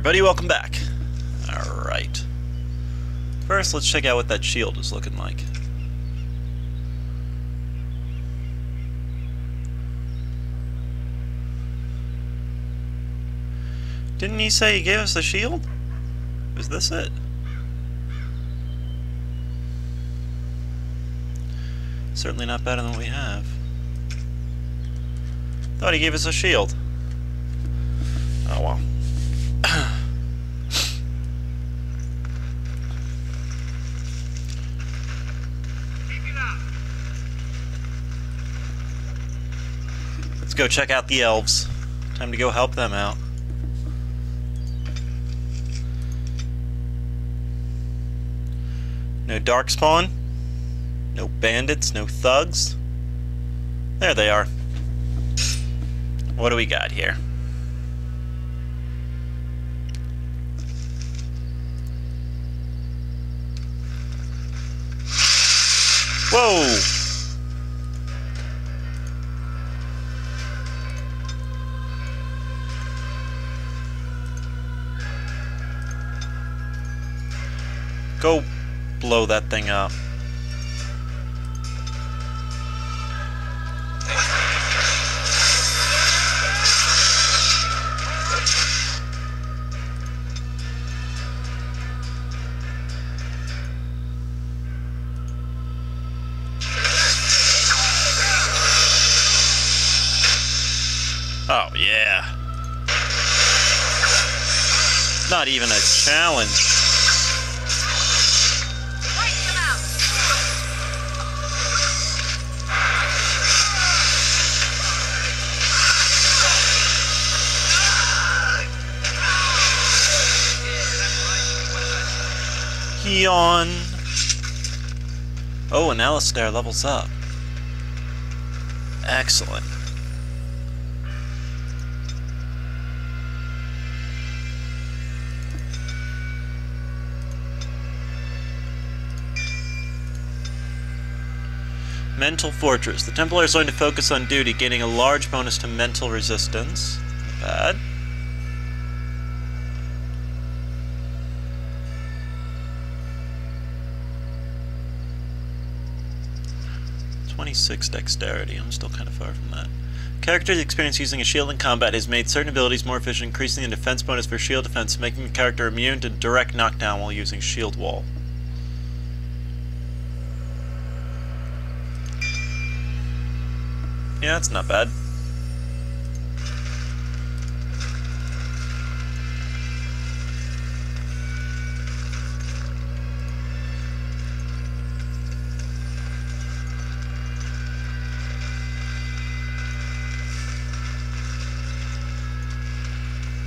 everybody, welcome back. Alright. First, let's check out what that shield is looking like. Didn't he say he gave us the shield? Is this it? Certainly not better than what we have. Thought he gave us a shield. Oh well. Let's go check out the elves. Time to go help them out. No darkspawn. No bandits. No thugs. There they are. What do we got here? Whoa! Go blow that thing up. Oh, yeah. Not even a challenge. Yawn. Oh, and Alistair levels up. Excellent. Mental Fortress. The Templar is going to focus on duty, gaining a large bonus to mental resistance. Bad. Six dexterity. I'm still kind of far from that. Character's experience using a shield in combat has made certain abilities more efficient, increasing the defense bonus for shield defense, making the character immune to direct knockdown while using shield wall. Yeah, that's not bad.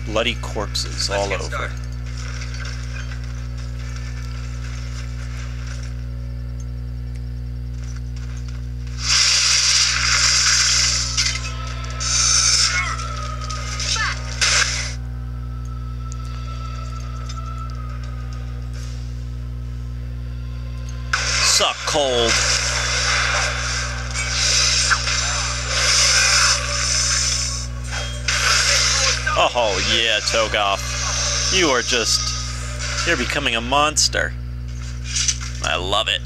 Bloody corpses all over. Started. Suck cold. Oh yeah, Toegoff. You are just... You're becoming a monster. I love it.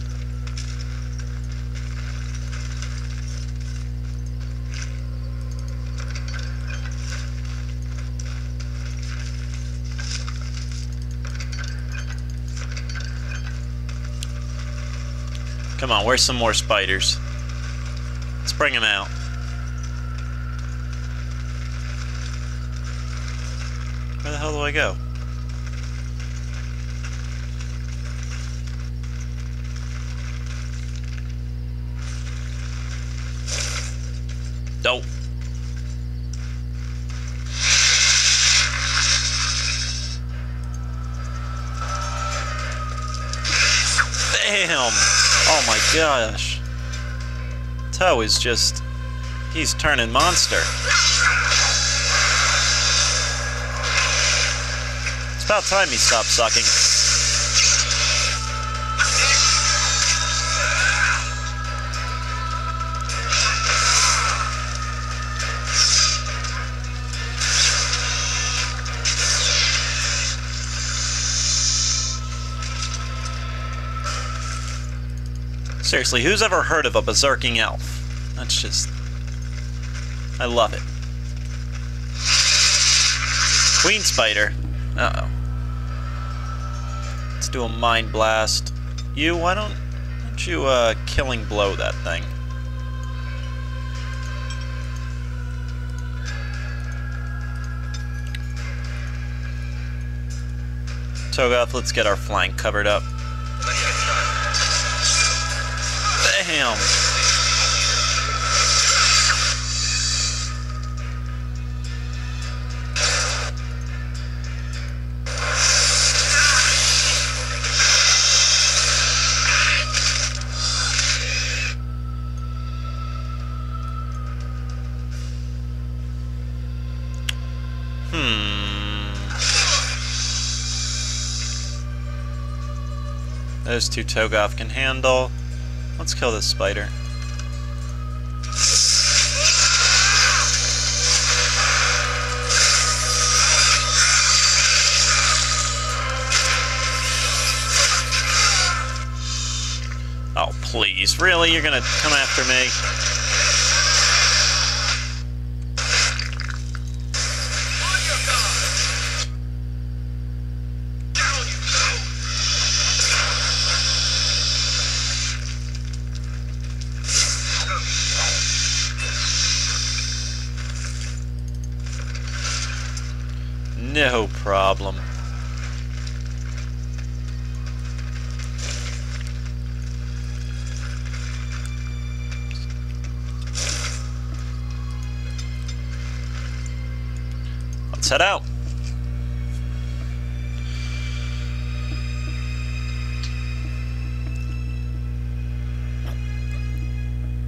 Come on, where's some more spiders? Let's bring them out. Where the hell do I go? Nope. Damn! Oh my gosh. Toe is just... He's turning monster. It's about time he stopped sucking. Seriously, who's ever heard of a berserking elf? That's just... I love it. Queen Spider. Uh-oh. Let's do a mind blast. You, why don't you killing blow that thing? Toegoff, let's get our flank covered up. Damn! Those two Toegoff can handle. Let's kill this spider. Oh, please. Really? You're gonna come after me? No problem. Let's head out.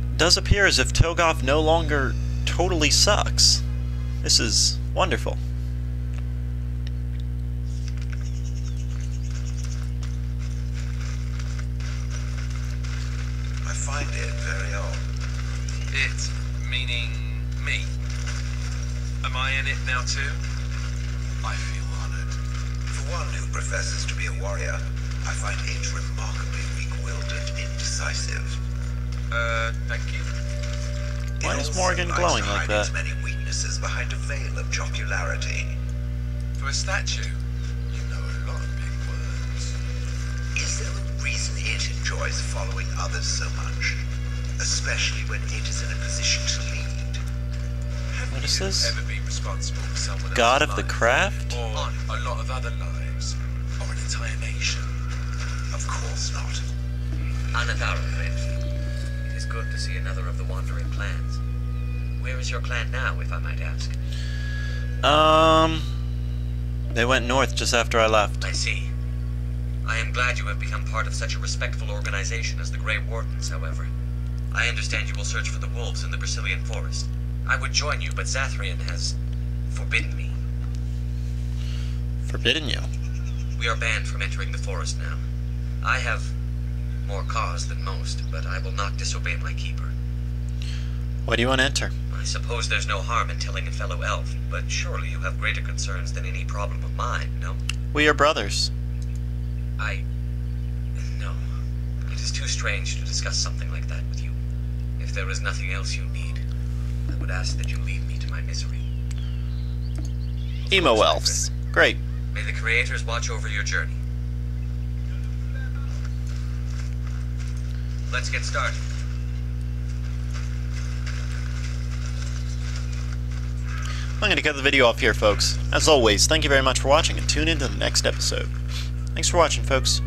It does appear as if Toegoff no longer totally sucks. This is wonderful. God of the craft? Or a lot of other lives, or an entire nation. Of course not. Anathar, friend. It is good to see another of the wandering clans. Where is your clan now, if I might ask? They went north just after I left. I see. I am glad you have become part of such a respectful organization as the Grey Wardens, however. I understand you will search for the wolves in the Brecilian forest. I would join you, but Zathrian has forbidden me. Forbidden you? We are banned from entering the forest now. I have more cause than most, but I will not disobey my keeper. Why do you want to enter? I suppose there's no harm in telling a fellow elf, but surely you have greater concerns than any problem of mine, no? We are brothers. No. It is too strange to discuss something like that with you. If there is nothing else you need, I would ask that you leave me to my misery. Emo elves. Great. May the creators watch over your journey. Let's get started. I'm going to cut the video off here, folks. As always, thank you very much for watching and tune in to the next episode. Thanks for watching, folks.